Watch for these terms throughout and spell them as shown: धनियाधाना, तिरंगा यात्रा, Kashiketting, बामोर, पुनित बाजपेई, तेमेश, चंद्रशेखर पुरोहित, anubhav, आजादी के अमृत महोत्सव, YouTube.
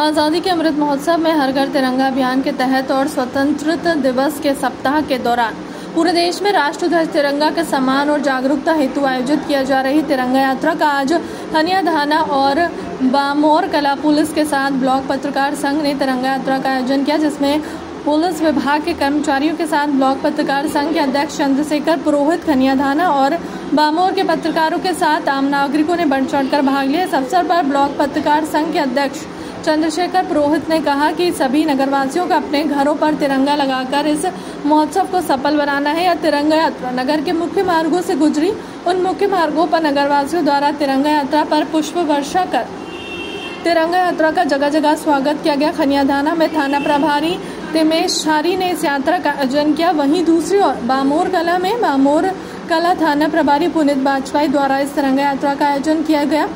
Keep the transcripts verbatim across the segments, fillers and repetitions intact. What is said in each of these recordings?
आज़ादी के अमृत महोत्सव में हर घर तिरंगा अभियान के तहत और स्वतंत्रता दिवस के सप्ताह के दौरान पूरे देश में राष्ट्रध्वज तिरंगा के सम्मान और जागरूकता हेतु आयोजित किया जा रही तिरंगा यात्रा का आज धनियाधाना और बामोर कला पुलिस के साथ ब्लॉक पत्रकार संघ ने तिरंगा यात्रा का आयोजन किया, जिसमें पुलिस विभाग के कर्मचारियों के साथ ब्लॉक पत्रकार संघ के अध्यक्ष चंद्रशेखर पुरोहित, धनियाधाना और बामोर के पत्रकारों के साथ आम नागरिकों ने बढ़ चढ़ कर भाग लिया। इस अवसर पर ब्लॉक पत्रकार संघ के अध्यक्ष चंद्रशेखर पुरोहित ने कहा कि सभी नगरवासियों का अपने घरों पर तिरंगा लगाकर इस महोत्सव को सफल बनाना है। यह तिरंगा यात्रा नगर के मुख्य मार्गों से गुजरी। उन मुख्य मार्गों पर नगरवासियों द्वारा तिरंगा यात्रा पर पुष्प वर्षा कर तिरंगा यात्रा का जगह जगह स्वागत किया गया। खनियाधाना में थाना प्रभारी तेमेश ने इस यात्रा का आयोजन किया। वहीं दूसरी ओर बामोर कला में बामोर कला थाना प्रभारी पुनित बाजपेई द्वारा इस तिरंगा यात्रा का आयोजन किया गया।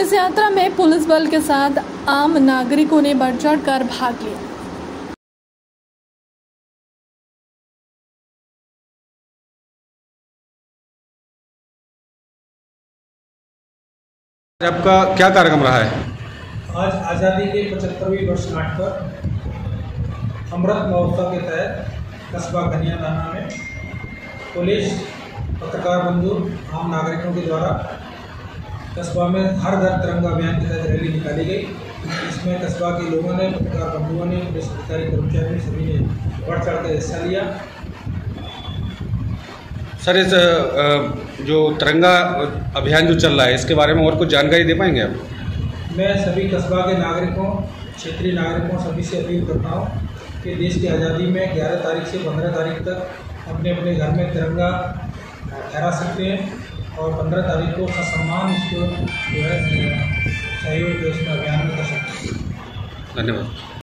इस यात्रा में पुलिस बल के साथ आम नागरिकों ने बढ़ चढ़ कर भाग लिया। आपका क्या कार्यक्रम रहा है? आज आज़ादी के पचहत्तरवीं वर्षगांठ पर अमृत महोत्सव के तहत कस्बा धनियाधाना में पुलिस, पत्रकार बंधु, आम नागरिकों के द्वारा कस्बा में हर घर तिरंगा अभियान के तहत रैली निकाली गई। इसमें कस्बा के लोगों ने, पत्रकार बंधुओं ने, पुलिस अधिकारी कर्मचारियों ने सभी ने बढ़ चढ़ कर हिस्सा लिया। सर, इस जो तिरंगा अभियान जो चल रहा है इसके बारे में और कुछ जानकारी दे पाएंगे आप? मैं सभी कस्बा के नागरिकों, क्षेत्रीय नागरिकों सभी से अपील करता हूँ कि देश की आज़ादी में ग्यारह तारीख से पंद्रह तारीख तक अपने अपने घर में तिरंगा लहरा सकते हैं और पंद्रह तारीख को उसका सम्मान इसको जो है सहयोग अभियान में कर सकते हैं। धन्यवाद।